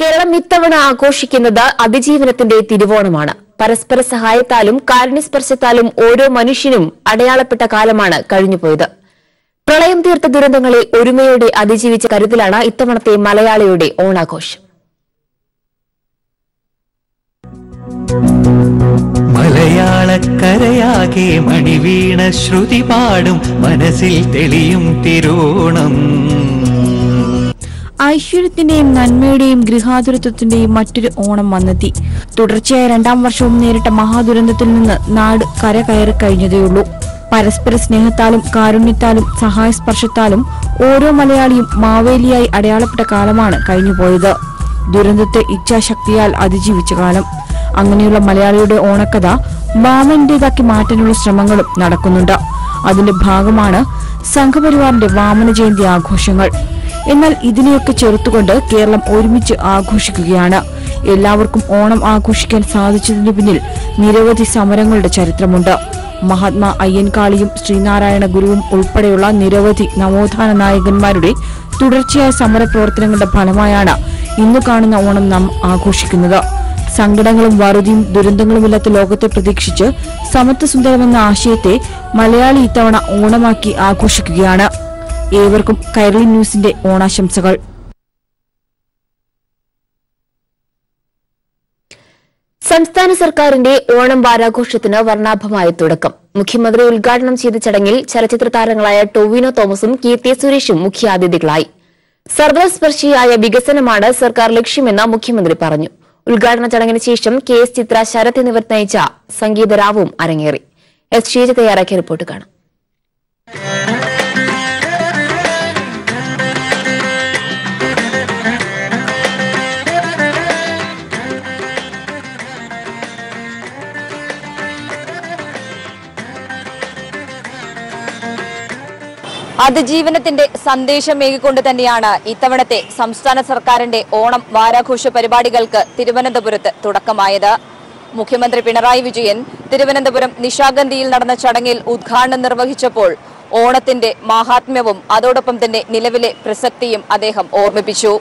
കേരളം ഇത്തവണ ആഘോഷിക്കുന്നത് അതിജീവനത്തിന്റെ തിരുവോണമാണ്. പരസ്പര സഹായത്താലും കാരുണ്യസ്പർശത്താലും ഓരോ മനുഷ്യനും അടയാളപ്പെട്ട കാലമാണ് കഴിഞ്ഞുപോയത്. പ്രളയം തീർത്ത ദുരന്തങ്ങളെ ഒരുമയോടെ അതിജീവിച്ച കരുതലാണ് ഇത്തവണത്തെ മലയാളിയുടെ ഓണാഘോഷം. മലയാളക്കരയാകെ മണിവീണ ശ്രുതി പാടും മനസ്സിൽ തെളിയും തിരുവോണം. ഐശ്വര്യത്തിന്റെയും നന്മയുടെയും ഗൃഹാതുരത്വത്തിന്റെയും മറ്റൊരു ഓണം വന്നെത്തി. തുടർച്ചയായ രണ്ടാം വർഷവും നേരിട്ട മഹാദുരന്തത്തിൽ നിന്ന് നാട് കര കയറി കഴിഞ്ഞതേയുള്ളൂ. പരസ്പര സ്നേഹത്താലും കാരുണ്യത്താലും സഹായസ്പർശത്താലും ഓരോ മലയാളിയും മാവേലിയായി അടയാളപ്പെട്ട കാലമാണ് കഴിഞ്ഞുപോയത്. ദുരന്തത്തെ ഇച്ഛാശക്തിയാൽ അതിജീവിച്ച കാലം. അങ്ങനെയുള്ള മലയാളിയുടെ ഓണക്കഥ മാമന്റേതാക്കി മാറ്റാനുള്ള ശ്രമങ്ങളും നടക്കുന്നുണ്ട്. അതിന്റെ ഭാഗമാണ് സംഘപരിവാറിന്റെ വാമന ജയന്തി ആഘോഷങ്ങൾ. എന്നാൽ ഇതിനെയൊക്കെ ചെറുത്തുകൊണ്ട് കേരളം ഒരുമിച്ച് ആഘോഷിക്കുകയാണ്. എല്ലാവർക്കും ഓണം ആഘോഷിക്കാൻ സാധിച്ചതിന് പിന്നിൽ നിരവധി സമരങ്ങളുടെ ചരിത്രമുണ്ട്. മഹാത്മാ അയ്യൻകാളിയും ശ്രീനാരായണ ഗുരുവും ഉൾപ്പെടെയുള്ള നിരവധി നവോത്ഥാന നായകന്മാരുടെ തുടർച്ചയായ സമര പ്രവർത്തനങ്ങളുടെ ഫലമായാണ് ഇന്ന് കാണുന്ന ഓണം നാം ആഘോഷിക്കുന്നത്. സങ്കടങ്ങളും വറുതിയും ദുരന്തങ്ങളുമില്ലാത്ത ലോകത്തെ പ്രതീക്ഷിച്ച് സമത്വസുന്ദരമെന്ന ആശയത്തെ മലയാളി ഇത്തവണ ഓണമാക്കി ആഘോഷിക്കുകയാണ്. ഏവർക്കും കൈരളി ന്യൂസിന്റെ ഓണാശംസകൾ. സംസ്ഥാന സർക്കാരിന്റെ ഓണം വാരാഘോഷത്തിന് വർണ്ണാഭമായ തുടക്കം. മുഖ്യമന്ത്രി ഉദ്ഘാടനം ചെയ്ത ചടങ്ങിൽ ചലച്ചിത്ര താരങ്ങളായ ടൊവിനോ തോമസും കീർത്തി സുരേഷും മുഖ്യാതിഥികളായി. സർവ്വസ്പർശിയായ വികസനമാണ് സർക്കാർ ലക്ഷ്യമെന്ന് മുഖ്യമന്ത്രി പറഞ്ഞു. ഉദ്ഘാടന ചടങ്ങിന് ശേഷം കെ എസ് ചിത്ര, ശരത് എന്നിവർ നയിച്ച സംഗീതരാവും അരങ്ങേറി. എസ് ഷീജ തയ്യാറാക്കിയ റിപ്പോർട്ട് കാണാം. അതിജീവനത്തിന്റെ സന്ദേശമേകിക്കൊണ്ട് തന്നെയാണ് ഇത്തവണത്തെ സംസ്ഥാന സർക്കാരിന്റെ ഓണം വാരാഘോഷ പരിപാടികൾക്ക് തിരുവനന്തപുരത്ത് തുടക്കമായത്. മുഖ്യമന്ത്രി പിണറായി വിജയൻ തിരുവനന്തപുരം നിശാഗന്ധിയിൽ നടന്ന ചടങ്ങിൽ ഉദ്ഘാടനം നിർവഹിച്ചപ്പോൾ ഓണത്തിന്റെ മാഹാത്മ്യവും അതോടൊപ്പം തന്നെ നിലവിലെ പ്രസക്തിയും അദ്ദേഹം ഓർമ്മിപ്പിച്ചു.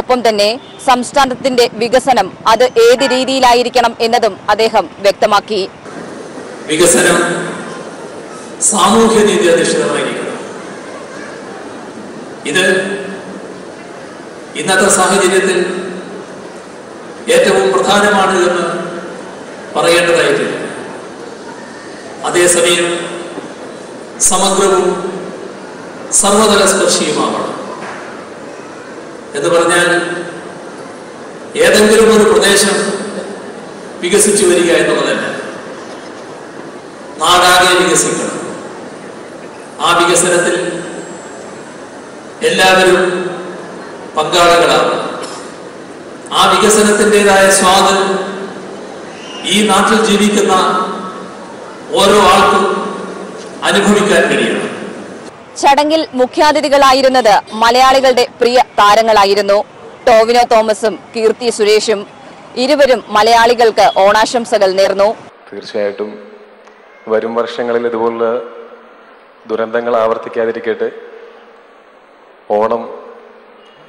ഒപ്പം തന്നെ സംസ്ഥാനത്തിന്റെ വികസനം അത് ഏത് രീതിയിലായിരിക്കണം എന്നതും അദ്ദേഹം വ്യക്തമാക്കി. വികസനം സാമൂഹ്യ നീതി അധിഷ്ഠിതമായിരിക്കണം. ഇത് ഇന്നത്തെ സാഹചര്യത്തിൽ ഏറ്റവും പ്രധാനമാണ് എന്ന് പറയേണ്ടതായിട്ടില്ല. അതേസമയം സമഗ്രവും സർവതല സ്പർശിയുമാവണം എന്ന് പറഞ്ഞാൽ ഏതെങ്കിലും ഒരു പ്രദേശം വികസിച്ചു വരിക എന്നുള്ളതല്ല, നാടാകെ വികസിക്കണം. ആ വികസനത്തിൽ എല്ലാവരും പങ്കാളികളാകും. ആ വികസനത്തിൻ്റെതായ സ്വാദ് ഈ നാട്ടിൽ ജീവിക്കുന്ന ഓരോ ആൾക്കും അനുഭവിക്കാൻ കഴിയണം. ചടങ്ങിൽ മുഖ്യാതിഥികളായിരുന്നത് മലയാളികളുടെ പ്രിയ താരങ്ങളായിരുന്നു. ടോവിനോ തോമസും കീർത്തി സുരേഷും ഇരുവരും മലയാളികൾക്ക് ഓണാശംസകൾ നേർന്നു. തീർച്ചയായിട്ടും വരും വർഷങ്ങളിൽ ഇതുപോലുള്ള ദുരന്തങ്ങൾ ആവർത്തിക്കാതിരിക്കട്ടെ. ഓണം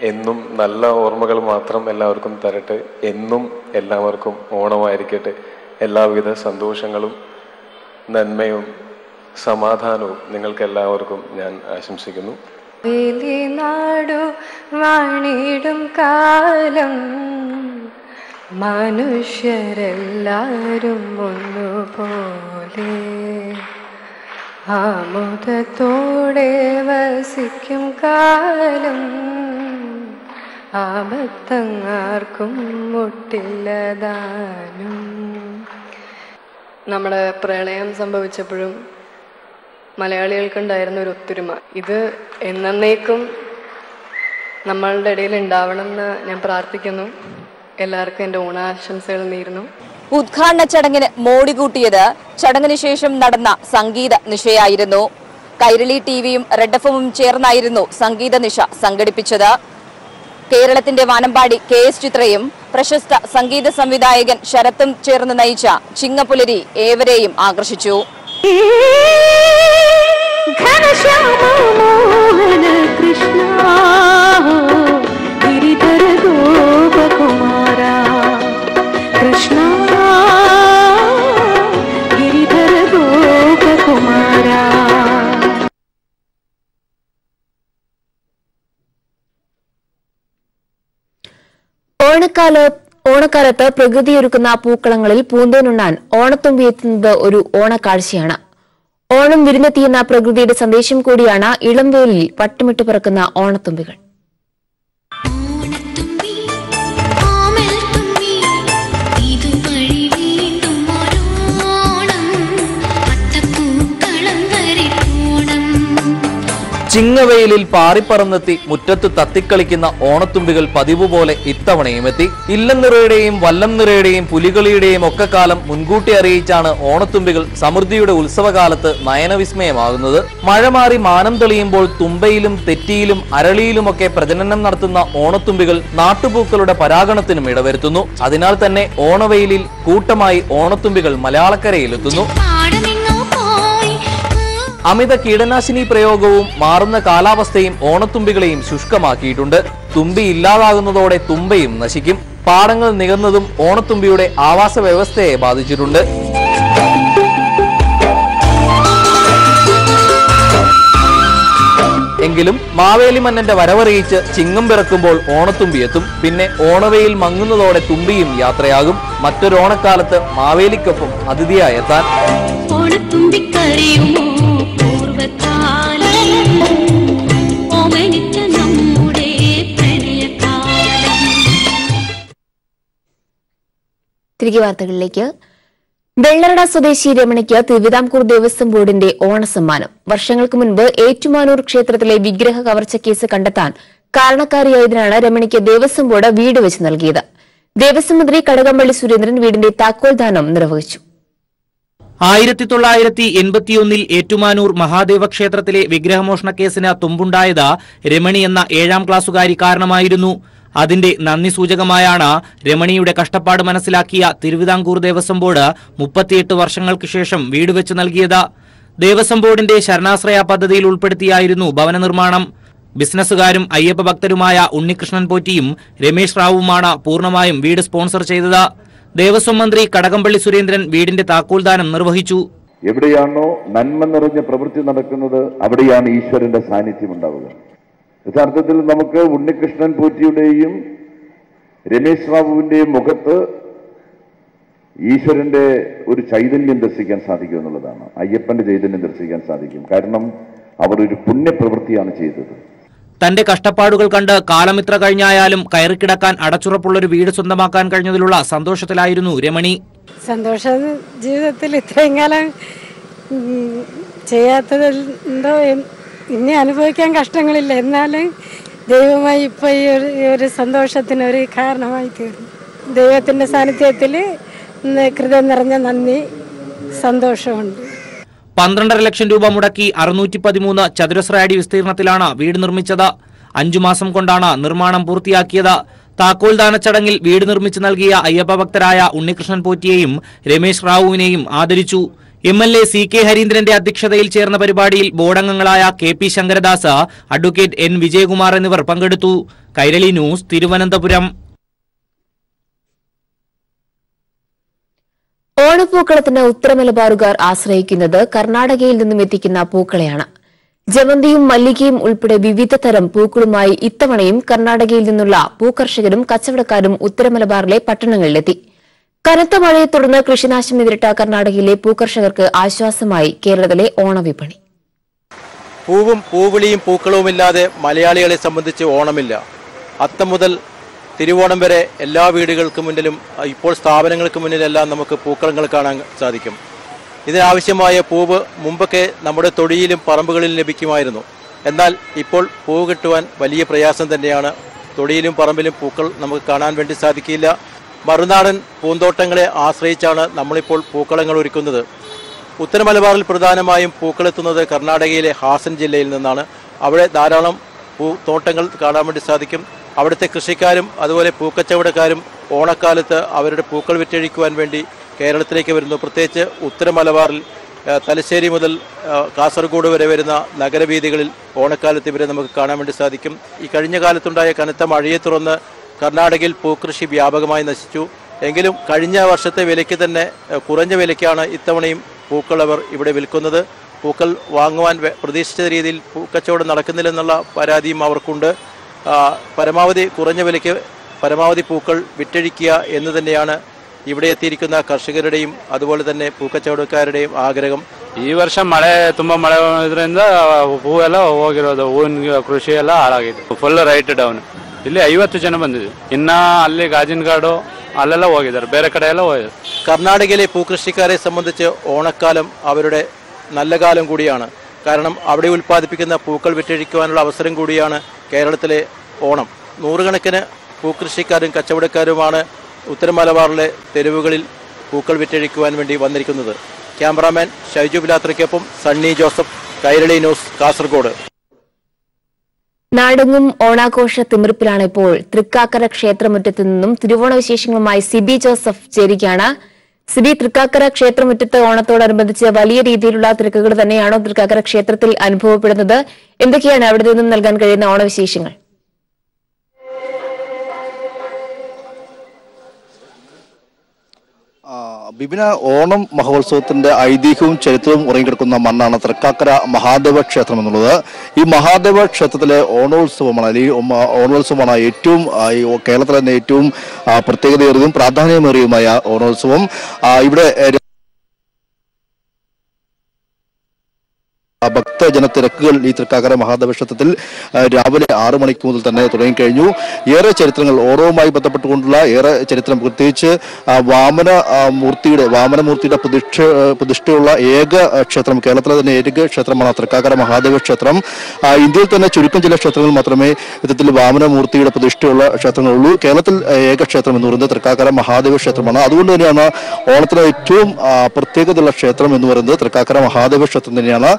എന്നും നല്ല ഓർമ്മകൾ മാത്രം എല്ലാവർക്കും തരട്ടെ. എന്നും എല്ലാവർക്കും ഓണമായിരിക്കട്ടെ. എല്ലാവിധ സന്തോഷങ്ങളും നന്മയും സമാധാനവും നിങ്ങൾക്ക് എല്ലാവർക്കും ഞാൻ ആശംസിക്കുന്നു. വാണിടും കാലം മനുഷ്യരെല്ലാവരും ഒന്നുപോലെ ആമോദത്തോടെ വസിക്കും കാലം ആപത്തങ്ങാർക്കും മുട്ടില്ലതാനും. നമ്മുടെ പ്രളയം സംഭവിച്ചപ്പോഴും മലയാളികൾക്കുണ്ടായിരുന്ന ഒരു ഒത്തൊരുമ ഇത് എന്നേക്കും നമ്മളുടെ ഇടയിൽ ഉണ്ടാവണമെന്ന് ഞാൻ പ്രാർത്ഥിക്കുന്നു. എല്ലാവർക്കും എൻ്റെ ഓണാശംസകൾ നേരുന്നു. ഉദ്ഘാടന ചടങ്ങിന് മോടി കൂട്ടിയത് ചടങ്ങിന് ശേഷം നടന്ന സംഗീത നിശയായിരുന്നു. കൈരളി ടിവിയും റെഡ് എഫും ചേർന്നായിരുന്നു സംഗീത നിശ സംഘടിപ്പിച്ചത്. കേരളത്തിന്റെ വാനമ്പാടി കെ എസ് ചിത്രയും പ്രശസ്ത സംഗീത സംവിധായകൻ ശരത്തും ചേർന്ന് നയിച്ച ചിങ്ങപ്പുലരി ഏവരെയും ആകർഷിച്ചു. കൃഷ്ണ ഓണക്കാലത്ത് പ്രകൃതിയൊരുക്കുന്ന പൂക്കളങ്ങളിൽ പൂന്തേനുണ്ണാൻ ഓണത്തുമ്പി എത്തുന്നത് ഒരു ഓണക്കാഴ്ചയാണ്. ഓണം വിരുന്നെത്തിയെന്ന പ്രകൃതിയുടെ സന്ദേശം കൂടിയാണ് ഇളംവേലിൽ പട്ടുമിട്ട് പറക്കുന്ന ഓണത്തുമ്പികൾ. ചിങ്ങവെയിലിൽ പാറിപ്പറന്നെത്തി മുറ്റത്ത് തത്തിക്കളിക്കുന്ന ഓണത്തുമ്പികൾ പതിവ് പോലെ ഇത്തവണയും എത്തി. ഇല്ലംനിറയുടെയും വല്ലംനിറയുടെയും പുലികളിയുടെയും ഒക്കെ കാലം മുൻകൂട്ടി അറിയിച്ചാണ് ഓണത്തുമ്പികൾ സമൃദ്ധിയുടെ ഉത്സവകാലത്ത് നയനവിസ്മയമാകുന്നത്. മഴ മാറി മാനം തെളിയുമ്പോൾ തുമ്പയിലും തെറ്റിയിലും അരളിയിലുമൊക്കെ പ്രജനനം നടത്തുന്ന ഓണത്തുമ്പികൾ നാട്ടുപൂക്കളുടെ പരാഗണത്തിനും ഇടവരുത്തുന്നു. അതിനാൽ തന്നെ ഓണവെയിലിൽ കൂട്ടമായി ഓണത്തുമ്പികൾ മലയാളക്കരയിലെത്തുന്നു. അമിത കീടനാശിനി പ്രയോഗവും മാറുന്ന കാലാവസ്ഥയും ഓണത്തുമ്പികളെയും ശുഷ്കമാക്കിയിട്ടുണ്ട്. തുമ്പി ഇല്ലാതാകുന്നതോടെ തുമ്പയും നശിക്കും. പാടങ്ങൾ നികന്നതും ഓണത്തുമ്പിയുടെ ആവാസ വ്യവസ്ഥയെ ബാധിച്ചിട്ടുണ്ട്. എങ്കിലും മാവേലി മന്നന്റെ വരവറിയിച്ച് ചിങ്ങം പിറക്കുമ്പോൾ ഓണത്തുമ്പിയെത്തും. പിന്നെ ഓണവെയിൽ മങ്ങുന്നതോടെ തുമ്പിയും യാത്രയാകും. മറ്റൊരോണക്കാലത്ത് മാവേലിക്കൊപ്പം അതിഥിയായെത്താൻ തിരികെ വാർത്തകളിലേക്ക്. വെള്ളറട സ്വദേശി രമണിക്ക് തിരുവിതാംകൂർ ദേവസ്വം ബോർഡിന്റെ ഓണസമ്മാനം. വർഷങ്ങൾക്ക് മുൻപ് ഏറ്റുമാനൂർ ക്ഷേത്രത്തിലെ വിഗ്രഹ കവർച്ച കേസ് കണ്ടെത്താൻ കാരണക്കാരിയായതിനാണ് രമണിക്ക് ദേവസ്വം ബോർഡ് വീട് വെച്ച് നൽകിയത്. ദേവസ്വം മന്ത്രി കടകംപള്ളി സുരേന്ദ്രൻ വീടിന്റെ താക്കോൽ ദാനം നിർവഹിച്ചു. 1981 ഏറ്റുമാനൂർ മഹാദേവ ക്ഷേത്രത്തിലെ വിഗ്രഹമോഷണ കേസിന് തുമ്പുണ്ടായത് രമണി എന്ന 7ാം ക്ലാസ്സുകാരി കാരണമായിരുന്നു. അതിന്റെ നന്ദി സൂചകമായാണ് രമണിയുടെ കഷ്ടപ്പാട് മനസ്സിലാക്കിയ തിരുവിതാംകൂർ ദേവസ്വം ബോർഡ് 38 വർഷങ്ങൾക്ക് ശേഷം വീട് വെച്ച് നൽകിയത്. ദേവസ്വം ബോർഡിന്റെ ശരണാശ്രയ പദ്ധതിയിൽ ഉൾപ്പെടുത്തിയായിരുന്നു ഭവന നിർമ്മാണം. ബിസിനസ്സുകാരും അയ്യപ്പ ഭക്തരുമായ ഉണ്ണികൃഷ്ണൻ പോറ്റിയും രമേശ് റാവുമാണ് പൂർണ്ണമായും വീട് സ്പോൺസർ ചെയ്തത്. ദേവസ്വം മന്ത്രി കടകംപള്ളി സുരേന്ദ്രൻ വീടിന്റെ താക്കോൽദാനം നിർവഹിച്ചു. എവിടെയാണോ നന്മ നിറഞ്ഞ പ്രവൃത്തി നടക്കുന്നത് അവിടെയാണ് ഈശ്വരന്റെ സാന്നിധ്യം ഉണ്ടാവുക. യഥാർത്ഥത്തിൽ നമുക്ക് ഉണ്ണികൃഷ്ണൻ പോറ്റിയുടെയും രമേശ് റാവുവിന്റെയും മുഖത്ത് ഈശ്വരന്റെ ഒരു ചൈതന്യം ദർശിക്കാൻ സാധിക്കും എന്നുള്ളതാണ്. അയ്യപ്പന്റെ ചൈതന്യം ദർശിക്കാൻ സാധിക്കും. കാരണം അവർ ഒരു പുണ്യപ്രവൃത്തിയാണ് ചെയ്തത്. തന്റെ കഷ്ടപ്പാടുകൾ കണ്ട് കാലമിത്ര കഴിഞ്ഞായാലും കയറിക്കിടക്കാൻ അടച്ചുറപ്പുള്ളൊരു വീട് സ്വന്തമാക്കാൻ കഴിഞ്ഞതിലുള്ള സന്തോഷത്തിലായിരുന്നു രമണി. സന്തോഷം ജീവിതത്തിൽ ഇത്രയും കാലം ചെയ്യാത്തതെന്തോ ഇനി അനുഭവിക്കാൻ കഷ്ടങ്ങളില്ല. എന്നാലും ദൈവമായി ഇപ്പം ഈ ഒരു സന്തോഷത്തിനൊരു കാരണമായി തീർന്നു. ദൈവത്തിൻ്റെ സാന്നിധ്യത്തിൽ കൃതം നിറഞ്ഞ നന്ദി സന്തോഷമുണ്ട്. 12.5 ലക്ഷം രൂപ മുടക്കി 613 ചതുരശ്ര അടി വിസ്തീർണത്തിലാണ് വീട് നിർമ്മിച്ചത്. 5 മാസം കൊണ്ടാണ് നിർമ്മാണം പൂർത്തിയാക്കിയത്. താക്കോൽദാന ചടങ്ങിൽ വീട് നിർമ്മിച്ചു നൽകിയ അയ്യപ്പ ഭക്തരായ ഉണ്ണികൃഷ്ണൻ പോറ്റിയെയും രമേശ് റാവുവിനെയും ആദരിച്ചു. MLA CK ഹരീന്ദ്രന്റെ അധ്യക്ഷതയിൽ ചേർന്ന പരിപാടിയിൽ ബോർഡംഗങ്ങളായ KP Shankaradas, advocate N. Vijayakumar എന്നിവർ പങ്കെടുത്തു. കൈരളി ന്യൂസ്, തിരുവനന്തപുരം. ഓണപ്പൂക്കളത്തിന് ഉത്തരമലബാറുകാർ ആശ്രയിക്കുന്നത് കർണാടകയിൽ നിന്നും എത്തിക്കുന്ന പൂക്കളെയാണ്. ജമന്തിയും മല്ലികയും ഉൾപ്പെടെ വിവിധ തരം പൂക്കളുമായി ഇത്തവണയും കർണാടകയിൽ നിന്നുള്ള പൂക്കർഷകരും കച്ചവടക്കാരും ഉത്തരമലബാറിലെ പട്ടണങ്ങളിലെത്തി. കനത്ത മഴയെ തുടർന്ന് കൃഷിനാശം നേരിട്ട കർണാടകയിലെ പൂക്കർഷകർക്ക് ആശ്വാസമായി കേരളത്തിലെ ഓണവിപണി. പൂവും പൂവിളിയും പൂക്കളവുമില്ലാതെ മലയാളികളെ സംബന്ധിച്ച് ഓണമില്ല. അത്തം മുതൽ തിരുവോണം വരെ എല്ലാ വീടുകൾക്ക് മുന്നിലും ഇപ്പോൾ സ്ഥാപനങ്ങൾക്ക് മുന്നിലെല്ലാം നമുക്ക് പൂക്കളങ്ങൾ കാണാൻ സാധിക്കും. ഇതിനാവശ്യമായ പൂവ് മുമ്പൊക്കെ നമ്മുടെ തൊടിയിലും പറമ്പുകളിലും ലഭിക്കുമായിരുന്നു. എന്നാൽ ഇപ്പോൾ പൂവ് കിട്ടുവാൻ വലിയ പ്രയാസം തന്നെയാണ്. തൊടിയിലും പറമ്പിലും പൂക്കൾ നമുക്ക് കാണാൻ വേണ്ടി സാധിക്കില്ല. മറുനാടൻ പൂന്തോട്ടങ്ങളെ ആശ്രയിച്ചാണ് നമ്മളിപ്പോൾ പൂക്കളങ്ങൾ ഒരുക്കുന്നത്. ഉത്തര മലബാറിൽ പ്രധാനമായും പൂക്കളെത്തുന്നത് കർണാടകയിലെ ഹാസൻ ജില്ലയിൽ നിന്നാണ്. അവിടെ ധാരാളം പൂത്തോട്ടങ്ങൾ കാണാൻ വേണ്ടി സാധിക്കും. അവിടുത്തെ കൃഷിക്കാരും അതുപോലെ പൂക്കച്ചവടക്കാരും ഓണക്കാലത്ത് അവരുടെ പൂക്കൾ വിറ്റഴിക്കുവാൻ വേണ്ടി കേരളത്തിലേക്ക് വരുന്നു. പ്രത്യേകിച്ച് ഉത്തര മലബാറിൽ തലശ്ശേരി മുതൽ കാസർഗോഡ് വരെ വരുന്ന നഗരവീഥികളിൽ ഓണക്കാലത്ത് ഇവരെ നമുക്ക് കാണാൻ വേണ്ടി സാധിക്കും. ഈ കഴിഞ്ഞ കാലത്തുണ്ടായ കനത്ത മഴയെ തുടർന്ന് കർണാടകയിൽ പൂക്കൃഷി വ്യാപകമായി നശിച്ചു. എങ്കിലും കഴിഞ്ഞ വർഷത്തെ വിലയ്ക്ക് തന്നെ കുറഞ്ഞ വിലയ്ക്കാണ് ഇത്തവണയും പൂക്കൾ അവർ ഇവിടെ വിൽക്കുന്നത്. പൂക്കൾ വാങ്ങുവാൻ പ്രതീക്ഷിച്ച രീതിയിൽ പൂക്കച്ചവടം നടക്കുന്നില്ലെന്നുള്ള പരാതിയും അവർക്കുണ്ട്. പരമാവധി കുറഞ്ഞ വിലയ്ക്ക് പരമാവധി പൂക്കൾ വിറ്റഴിക്കുക എന്ന് തന്നെയാണ് ഇവിടെ എത്തിയിരിക്കുന്ന കർഷകരുടെയും അതുപോലെ തന്നെ പൂക്കച്ചവടക്കാരുടെയും ആഗ്രഹം. ಈ ವರ್ಷ ಮಳೆ ತುಂಬಾ ಮಳೆ ಇರೋದ್ರಿಂದ ಹೂವೆಲ್ಲ ಹೋಗಿರೋದು, ಹೂವಿನ ಕೃಷಿ ಎಲ್ಲ ಹಾಳಾಗಿದೆ, ಫುಲ್ ರೈಟ್ ಡೌನ್. ಇಲ್ಲಿ 50 ಜನ ಬಂದಿದೆ, ಇನ್ನ ಅಲ್ಲಿ ಗಾಜಿನಗಾಡು ಅಲ್ಲೆಲ್ಲ ಹೋಗಿದ್ದಾರೆ, ಬೇರೆ ಕಡೆ ಎಲ್ಲ ಹೋಗಿದ್ದಾರೆ. കർണാടകയിലെ പൂക്കൃഷിക്കാരെ സംബന്ധിച്ച് ഓണക്കാലം അവരുടെ നല്ല കാലം കൂടിയാണ്. കാരണം അവിടെ ഉൽപ്പാദിപ്പിക്കുന്ന പൂക്കൾ വിറ്റഴിക്കുവാനുള്ള അവസരം കൂടിയാണ് കേരളത്തിലെ ഓണം. നൂറുകണക്കിന് പൂക്കൃഷിക്കാരും കച്ചവടക്കാരുമാണ് ഉത്തര മലബാറിലെ തെരുവുകളിൽ പൂക്കൾ വിറ്റഴിക്കുവാൻ വേണ്ടി വന്നിരിക്കുന്നത്. ക്യാമറാമാൻ ഷൈജു പിലാത്രയ്ക്കൊപ്പം സണ്ണി ജോസഫ്, കൈരളി ന്യൂസ്, കാസർഗോഡ്. നാടെങ്ങും ഓണാഘോഷ തിമിർപ്പിലാണ് ഇപ്പോൾ. തൃക്കാക്കര ക്ഷേത്രമുറ്റത്തു നിന്നും തിരുവോണവിശേഷങ്ങളുമായി സിബി ജോസഫ് ചേരുകയാണ്. സിബി, തൃക്കാക്കര ക്ഷേത്രമുറ്റത്ത് ഓണത്തോടനുബന്ധിച്ച് വലിയ രീതിയിലുള്ള തിരക്കുകൾ തന്നെയാണോ തൃക്കാക്കര ക്ഷേത്രത്തിൽ അനുഭവപ്പെടുന്നത്? എന്തൊക്കെയാണ് അവിടെ നിന്നും നൽകാൻ കഴിയുന്ന ഓണവിശേഷങ്ങൾ? ബിബിന, ഓണം മഹോത്സവത്തിന്റെ ഐതിഹ്യവും ചരിത്രവും ഉറങ്ങിക്കിടക്കുന്ന മണ്ണാണ് തൃക്കാക്കര മഹാദേവ ക്ഷേത്രം എന്നുള്ളത്. ഈ മഹാദേവ ക്ഷേത്രത്തിലെ ഓണോത്സവമാണ്, അല്ലെങ്കിൽ ഓണോത്സവമാണ് ഏറ്റവും കേരളത്തിലെ തന്നെ ഏറ്റവും പ്രത്യേകതയേറിയതും പ്രാധാന്യമേറിയതുമായ ഓണോത്സവം. ഇവിടെ ഭക്തജന തിരക്കുകൾ ഈ തൃക്കാക്കര മഹാദേവ ക്ഷേത്രത്തിൽ രാവിലെ 6 മണിക്ക് മുതൽ തന്നെ തുടങ്ങിക്കഴിഞ്ഞു. ഏറെ ചരിത്രങ്ങൾ, ഓണവുമായി ബന്ധപ്പെട്ടുകൊണ്ടുള്ള ഏറെ ചരിത്രം, പ്രത്യേകിച്ച് വാമനമൂർത്തിയുടെ പ്രതിഷ്ഠയുള്ള ഏക ക്ഷേത്രം, കേരളത്തിലെ തന്നെ ഏക ക്ഷേത്രമാണ് തൃക്കാക്കര മഹാദേവ ക്ഷേത്രം. ഇന്ത്യയിൽ തന്നെ ചുരുക്കം ചില ക്ഷേത്രങ്ങൾ മാത്രമേ ഇത്തരത്തിൽ വാമനമൂർത്തിയുടെ പ്രതിഷ്ഠയുള്ള ക്ഷേത്രങ്ങളുള്ളൂ. കേരളത്തിൽ ഏക ക്ഷേത്രം എന്ന് പറയുന്നത് തൃക്കാക്കര മഹാദേവ ക്ഷേത്രമാണ്. അതുകൊണ്ട് തന്നെയാണ് ഓണത്തിലെ ഏറ്റവും പ്രത്യേകതയുള്ള ക്ഷേത്രം എന്ന് പറയുന്നത് തൃക്കാക്കര മഹാദേവ ക്ഷേത്രം തന്നെയാണ്.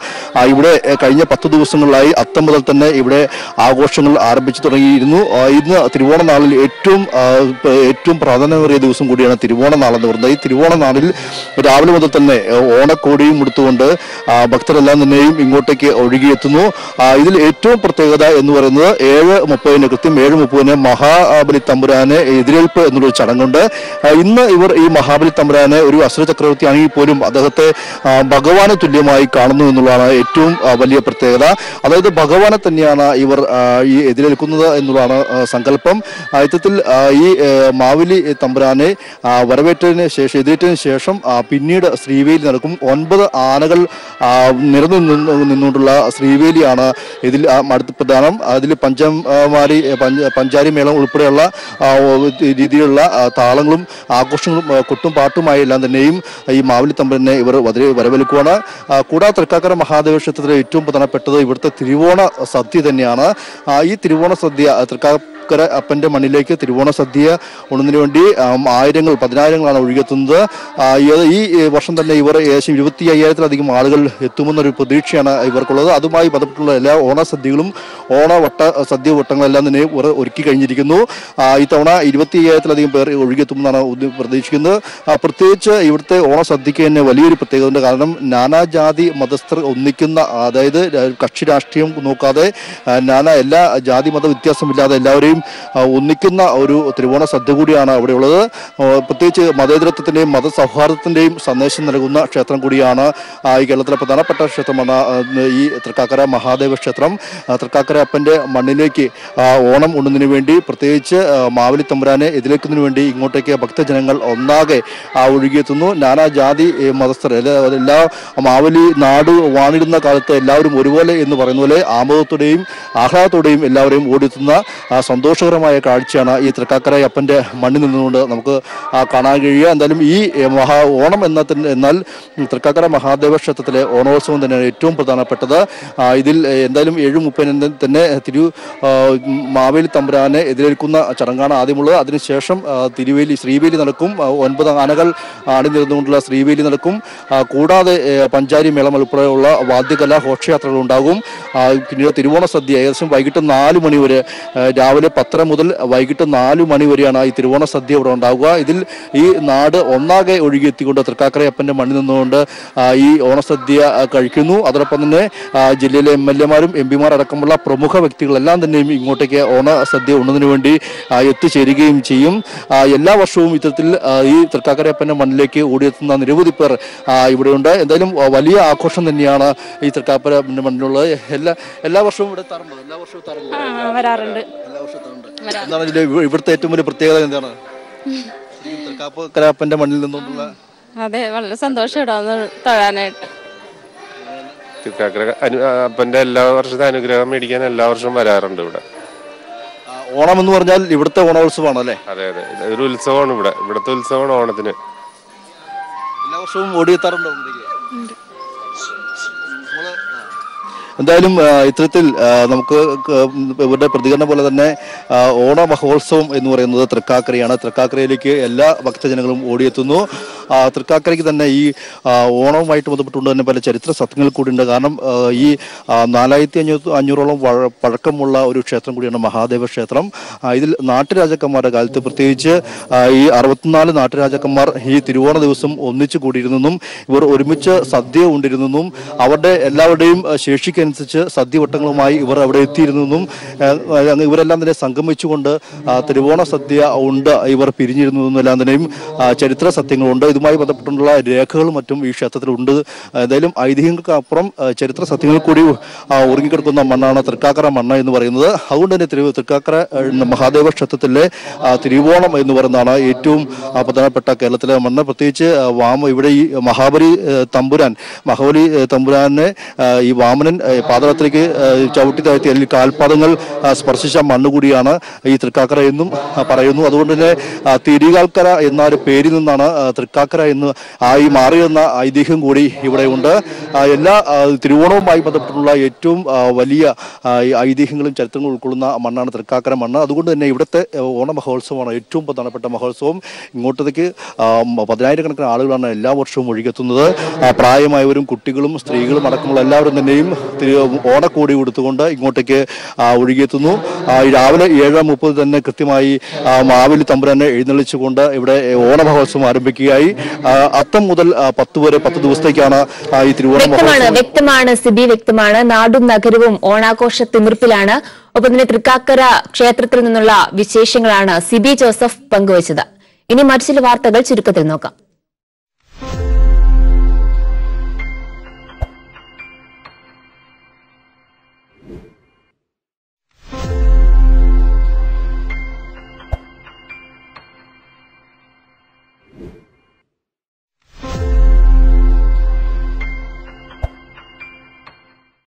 ഇവിടെ കഴിഞ്ഞ 10 ദിവസങ്ങളിലായി അത്തം മുതൽ തന്നെ ഇവിടെ ആഘോഷങ്ങൾ ആരംഭിച്ചു തുടങ്ങിയിരുന്നു. ഇന്ന് തിരുവോണ നാളിൽ ഏറ്റവും പ്രാധാന്യമേറിയ ദിവസം കൂടിയാണ് തിരുവോണ നാളെന്ന് പറയുന്നത്. ഈ തിരുവോണ നാളിൽ രാവിലെ മുതൽ തന്നെ ഓണക്കോടിയും എടുത്തുകൊണ്ട് ഭക്തരെല്ലാം തന്നെയും ഇങ്ങോട്ടേക്ക് ഒഴുകിയെത്തുന്നു. ഇതിൽ ഏറ്റവും പ്രത്യേകത എന്ന് പറയുന്നത് 7:30, കൃത്യം 7:30 മഹാബലി തമ്പുരാനെ എതിരേൽപ്പ് എന്നൊരു ചടങ്ങുണ്ട്. ഇന്ന് ഇവർ ഈ മഹാബലി തമ്പുരാനെ ഒരു അസുര ചക്രവർത്തി ആണെങ്കിൽ പോലും അദ്ദേഹത്തെ ഭഗവാന് തുല്യമായി കാണുന്നു എന്നുള്ളതാണ് ഏറ്റവും വലിയ പ്രത്യേകത. അതായത് ഭഗവാനെ തന്നെയാണ് ഇവർ ഈ എതിരേൽക്കുന്നത് എന്നുള്ളതാണ് സങ്കല്പം. ഇത്തരത്തിൽ ഈ മാവലി തമ്പുരാനെ എതിരേറ്റതിന് ശേഷം പിന്നീട് ശ്രീവേലി നടക്കും. 9 ആനകൾ നിരന്നു നിന്നുകൊണ്ടുള്ള ശ്രീവേലിയാണ് ഇതിൽ അടുത്ത പ്രധാനം. അതിൽ പഞ്ചാരി മേളം ഉൾപ്പെടെയുള്ള രീതിയിലുള്ള താളങ്ങളും ആഘോഷങ്ങളും കൊട്ടും പാട്ടുമായി എല്ലാം തന്നെയും ഈ മാവലി തമ്പുരാനെ ഇവർ വരവേൽക്കുകയാണ്. കൂടാതെ തൃക്കാക്കര മഹാദേവ ക്ഷേത്രത്തിലെ ഏറ്റവും പ്രധാനപ്പെട്ടത് ഇവിടുത്തെ തിരുവോണ സദ്യ തന്നെയാണ്. ഈ തിരുവോണ സദ്യ, തൃക്കാക്കര അപ്പൻ്റെ മണ്ണിലേക്ക് തിരുവോണ സദ്യ ഉണ്ണുന്നതിന് വേണ്ടി പതിനായിരങ്ങളാണ് ഒഴുകിയെത്തുന്നത്. ഈ വർഷം തന്നെ ഇവർ ഏകദേശം 25,000-ലധികം ആളുകൾ എത്തുമെന്നൊരു പ്രതീക്ഷയാണ് ഇവർക്കുള്ളത്. അതുമായി ബന്ധപ്പെട്ടുള്ള എല്ലാ ഓണസദ്യകളും ഓണവട്ടങ്ങളെല്ലാം തന്നെ ഒരുക്കി കഴിഞ്ഞിരിക്കുന്നു. ഇത്തവണ 25,000-ലധികം പേർ ഒഴുകിയെത്തുമെന്നാണ് പ്രതീക്ഷിക്കുന്നത്. പ്രത്യേകിച്ച് ഇവിടുത്തെ ഓണസദ്യക്ക് തന്നെ വലിയൊരു പ്രത്യേകതയുണ്ട്. കാരണം നാനാജാതി മതസ്ഥർ ഒന്നിക്കുന്ന, അതായത് കക്ഷി രാഷ്ട്രീയം നോക്കാതെ എല്ലാ ജാതി മത വ്യത്യാസമില്ലാതെ എല്ലാവരെയും ഒന്നിക്കുന്ന ഒരു തിരുവോണ സദ്യ കൂടിയാണ് അവിടെയുള്ളത്. പ്രത്യേകിച്ച് മതേതരത്വത്തിൻ്റെയും മതസൗഹാർദ്ദത്തിൻ്റെയും സന്ദേശം നൽകുന്ന ക്ഷേത്രം കൂടിയാണ് ഈ കേരളത്തിലെ പ്രധാനപ്പെട്ട ക്ഷേത്രമാണ് ഈ തൃക്കാക്കര മഹാദേവ ക്ഷേത്രം. തൃക്കാക്കര അപ്പൻ്റെ മണ്ണിലേക്ക് ഓണം ഉണ്ണുന്നതിന് വേണ്ടി, പ്രത്യേകിച്ച് മാവലി തമ്പുരാനെ എതിരേൽക്കുന്നതിന് വേണ്ടി ഇങ്ങോട്ടേക്ക് ഭക്തജനങ്ങൾ ഒന്നാകെ ഒഴുകിയെത്തുന്നു. നാനാജാതി മതസ്ഥർ, എല്ലാ മാവലി നാട് വാണിടുന്ന കാലത്ത് എല്ലാവരും ഒരുപോലെ എന്ന് പറയുന്ന പോലെ ആമോദത്തോടെയും ആഹ്ലാദത്തോടെയും എല്ലാവരെയും ഓടിയെത്തുന്ന സന്തോഷകരമായ കാഴ്ചയാണ് ഈ തൃക്കാക്കര അപ്പൻ്റെ മണ്ണിൽ നിന്നുകൊണ്ട് നമുക്ക് കാണാൻ കഴിയുക. എന്തായാലും ഈ ഓണം എന്നാൽ തൃക്കാക്കര മഹാദേവ ക്ഷേത്രത്തിലെ ഓണോത്സവം തന്നെയാണ് ഏറ്റവും പ്രധാനപ്പെട്ടത്. ഇതിൽ എന്തായാലും 7:30 തന്നെ മാവേലി തമ്പുരാനെ എതിരേൽക്കുന്ന ചടങ്ങാണ് ആദ്യമുള്ളത്. അതിനുശേഷം ശ്രീവേലി നടക്കും. 9 ആനകൾ അണിനിരുന്നുകൊണ്ടുള്ള ശ്രീവേലി നടക്കും. കൂടാതെ പഞ്ചാരി മേളം ഉൾപ്പെടെയുള്ള വാദ്യകല ഘോഷയാത്രകൾ ഉണ്ടാകും. പിന്നീട് തിരുവോണ സദ്യ ഏകദേശം വൈകിട്ട് 4 മണി വരെ, രാവിലെ 10:30 മുതൽ വൈകിട്ട് 4 മണി വരെയാണ് ഈ തിരുവോണ സദ്യ ഇവിടെ ഉണ്ടാവുക. ഇതിൽ ഈ നാട് ഒന്നാകെ ഒഴുകിയെത്തിക്കൊണ്ട് തൃക്കാക്കരയപ്പൻ്റെ മണ്ണിൽ നിന്നുകൊണ്ട് ഈ ഓണസദ്യ കഴിക്കുന്നു. അതോടൊപ്പം തന്നെ ജില്ലയിലെ MLA-മാരും MP-മാർ അടക്കമുള്ള പ്രമുഖ വ്യക്തികളെല്ലാം തന്നെയും ഇങ്ങോട്ടേക്ക് ഓണസദ്യ ഉണ്ണതിനു വേണ്ടി എത്തിച്ചേരുകയും ചെയ്യും. എല്ലാ വർഷവും ഇത്തരത്തിൽ ഈ തൃക്കാക്കരയപ്പൻ്റെ മണ്ണിലേക്ക് ഓടിയെത്തുന്ന നിരവധി പേർ ഇവിടെയുണ്ട്. എന്തായാലും വലിയ ആഘോഷം തന്നെയാണ് ഈ തൃക്കാക്കര മണ്ണിലുള്ളത്. എല്ലാ വർഷവും ഇവിടെ എല്ലാ വർഷവും വരാറുണ്ട്. എന്താണ് ഇവിടുത്തെ ഏറ്റവും വലിയ പ്രത്യേകത എന്താണ്? തൃക്കാക്കരപ്പന്റെ മണ്ണിൽ നിന്നുള്ള അതെ വളരെ സന്തോഷം തൊഴാനായിട്ട്. തൃക്കാക്കര അപ്പന്റെ എല്ലാ വർഷത്തെ അനുഗ്രഹം മേടിക്കാൻ എല്ലാ വർഷവും വരാറുണ്ട് ഇവിടെ. ഓണം എന്ന് പറഞ്ഞാൽ ഇവിടുത്തെ ഓണോത്സവമാണ് അല്ലേ? അതെ അതെ, ഒരു ഉത്സവമാണ് ഇവിടെ, ഇവിടുത്തെ ഉത്സവമാണ് ഓണത്തിന്. എല്ലാ വർഷവും ഓടിയെത്താറുണ്ടോ? എന്തായാലും ഇത്തരത്തിൽ നമുക്ക് ഇവരുടെ പ്രതികരണം പോലെ തന്നെ ഓണ മഹോത്സവം എന്ന് പറയുന്നത് തൃക്കാക്കരയാണ്. തൃക്കാക്കരയിലേക്ക് എല്ലാ ഭക്തജനങ്ങളും ഓടിയെത്തുന്നു. തൃക്കാക്കരയ്ക്ക് തന്നെ ഈ ഓണവുമായിട്ട് ബന്ധപ്പെട്ടുകൊണ്ട് തന്നെ പല ചരിത്ര സത്യങ്ങൾ കൂടിയുണ്ട്. കാരണം ഈ 4500 പഴക്കമുള്ള ഒരു ക്ഷേത്രം കൂടിയാണ് മഹാദേവ ക്ഷേത്രം. ഇതിൽ നാട്ടുരാജാക്കന്മാരുടെ കാലത്ത് പ്രത്യേകിച്ച് ഈ 64 നാട്ടുരാജാക്കന്മാർ ഈ തിരുവോണ ദിവസം ഒന്നിച്ചു കൂടിയിരുന്നെന്നും ഇവർ ഒരുമിച്ച് സദ്യ ഉണ്ടിരുന്നെന്നും അവരുടെ എല്ലാവരുടെയും ശേഷിക്കാൻ അനുസരിച്ച് സദ്യവട്ടങ്ങളുമായി ഇവർ അവിടെ എത്തിയിരുന്നെന്നും ഇവരെല്ലാം തന്നെ സംഗമിച്ചുകൊണ്ട് തിരുവോണ സദ്യ ഉണ്ട് ഇവർ പിരിഞ്ഞിരുന്നതെന്നും എല്ലാം തന്നെയും ചരിത്ര സത്യങ്ങളുണ്ട്. ഇതുമായി ബന്ധപ്പെട്ടുള്ള രേഖകളും മറ്റും ഈ ക്ഷേത്രത്തിലുണ്ട്. എന്തായാലും ഐതിഹ്യങ്ങൾക്കപ്പുറം ചരിത്ര സത്യങ്ങൾ കൂടി ഉറങ്ങിക്കിടക്കുന്ന മണ്ണാണ് തൃക്കാക്കര മണ്ണ് എന്ന് പറയുന്നത്. അതുകൊണ്ട് തന്നെ തൃക്കാക്കര മഹാദേവ ക്ഷേത്രത്തിലെ തിരുവോണം എന്ന് പറയുന്നതാണ് ഏറ്റവും പ്രധാനപ്പെട്ട കേരളത്തിലെ മണ്ണ്. പ്രത്യേകിച്ച് ഇവിടെ ഈ മഹാബലി തമ്പുരാനെ ഈ വാമനൻ പാതാളത്തിലേക്ക് ചവിട്ടി താഴ്ത്തി അല്ലെങ്കിൽ കാൽപാദങ്ങൾ സ്പർശിച്ച മണ്ണ് കൂടിയാണ് ഈ തൃക്കാക്കര എന്നും പറയുന്നു. അതുകൊണ്ട് തന്നെ തിരികാൽക്കര എന്ന ഒരു പേരിൽ നിന്നാണ് തൃക്കാക്കര എന്ന് ആയി മാറിയെന്ന ഐതിഹ്യം കൂടി ഇവിടെ ഉണ്ട്. എല്ലാ തിരുവോണവുമായി ബന്ധപ്പെട്ടുള്ള ഏറ്റവും വലിയ ഐതിഹ്യങ്ങളും ചരിത്രങ്ങളും ഉൾക്കൊള്ളുന്ന മണ്ണാണ് തൃക്കാക്കര മണ്ണ്. അതുകൊണ്ട് തന്നെ ഇവിടുത്തെ ഓണ മഹോത്സവമാണ് ഏറ്റവും പ്രധാനപ്പെട്ട മഹോത്സവം. ഇങ്ങോട്ടേക്ക് 10,000 കണക്കിന് ആളുകളാണ് എല്ലാ വർഷവും ഒഴുകെത്തുന്നത്. പ്രായമായവരും കുട്ടികളും സ്ത്രീകളും അടക്കമുള്ള എല്ലാവരും തന്നെയും ഓണക്കോടി കൊടുത്തുകൊണ്ട് ഇങ്ങോട്ടേക്ക് ഒഴുകിയെത്തുന്നു. രാവിലെ 7:30 തന്നെ കൃത്യമായി മാവേലി തമ്പുരാനെ എഴുന്നള്ളിച്ചുകൊണ്ട് ഇവിടെ ഓണ മഹോത്സവം ആരംഭിക്കുകയായി. അത്തം മുതൽ 10 വരെ 10 ദിവസത്തേക്കാണ് ഈ തിരുവോണം. വ്യക്തമാണ് സ്ഥിതി, വ്യക്തമാണ്. നാടും നഗരവും ഓണാഘോഷ തിമിർപ്പിലാണ്. ഒപ്പം തന്നെ തൃക്കാക്കര ക്ഷേത്രത്തിൽ നിന്നുള്ള വിശേഷങ്ങളാണ് സിബി ജോസഫ് പങ്കുവച്ചത്. ഇനി മറ്റു ചില വാർത്തകൾ ചുരുക്കത്തിൽ നോക്കാം.